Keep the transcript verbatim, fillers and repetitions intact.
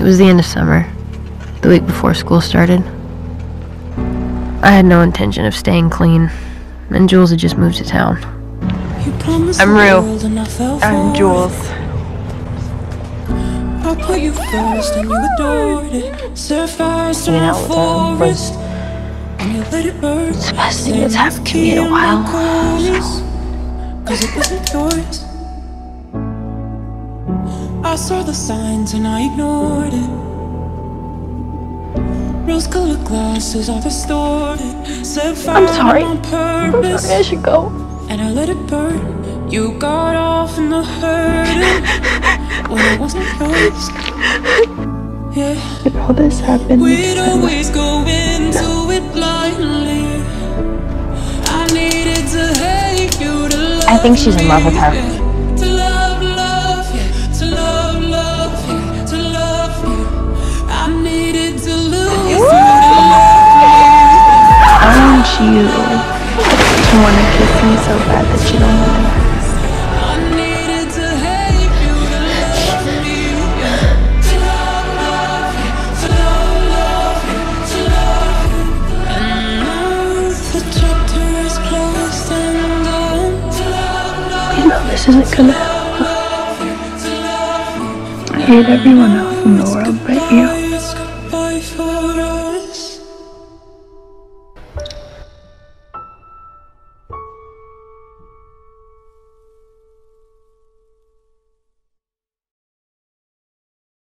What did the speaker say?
It was the end of summer, the week before school started. I had no intention of staying clean, and Jules had just moved to town. I'm real. I'm Jules. I put you first and you adored it. Set fire to my forest. And you let it burn. It's the best thing that's happened to me in a while. Cause it wasn't yours. I saw the signs and I ignored it. Rose-colored glasses are distorted. I'm sorry. I'm sorry, I should go. And I let it burn. You got off in the hurt. When it wasn't yours. Yeah. Did all this happen? We'd always go into no. it blindly. I needed to hate you to love. I think she's in love with her. You want to kiss me so bad that you don't want to. I needed to hate you to love me. To love, love you, to love, love you, to love you. And now the chapter is closed and done. To love, love you, you know this isn't gonna happen. I hate everyone else in the world but you.